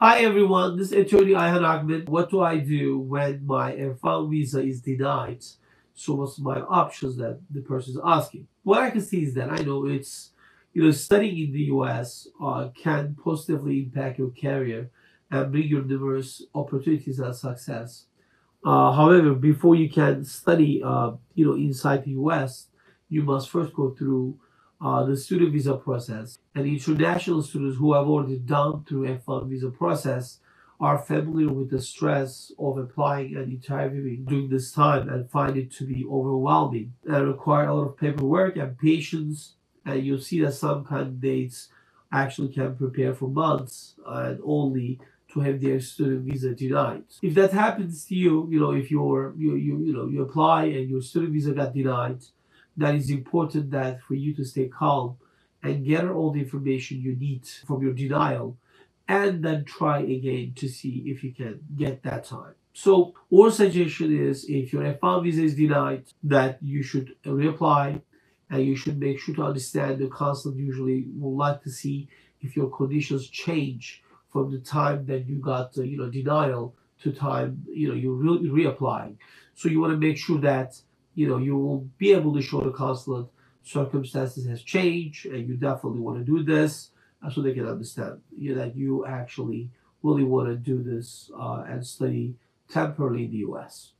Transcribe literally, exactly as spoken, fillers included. Hi everyone, this is attorney Ayhan Ahmed. What do I do when my F one visa is denied? So what's my options that the person is asking? What I can see is that I know it's, you know, studying in the U S uh, can positively impact your career and bring you diverse opportunities and success. Uh, however, before you can study, uh, you know, inside the U S, you must first go through Uh, the student visa process, and international students who have already done through F one visa process are familiar with the stress of applying and interviewing during this time and find it to be overwhelming and require a lot of paperwork and patience. And you'll see that some candidates actually can prepare for months and only to have their student visa denied. If that happens to you, you know, if you're you you you know you apply and your student visa got denied, that is important that for you to stay calm and gather all the information you need from your denial and then try again to see if you can get that time. So our suggestion is, if your F one visa is denied, that you should reapply, and you should make sure to understand the consulate usually would like to see if your conditions change from the time that you got uh, you know denial to time you know you re reapplying. So you want to make sure that you know, you will be able to show the consulate circumstances has changed, and you definitely want to do this, so they can understand you know, that you actually really want to do this uh, and study temporarily in the U S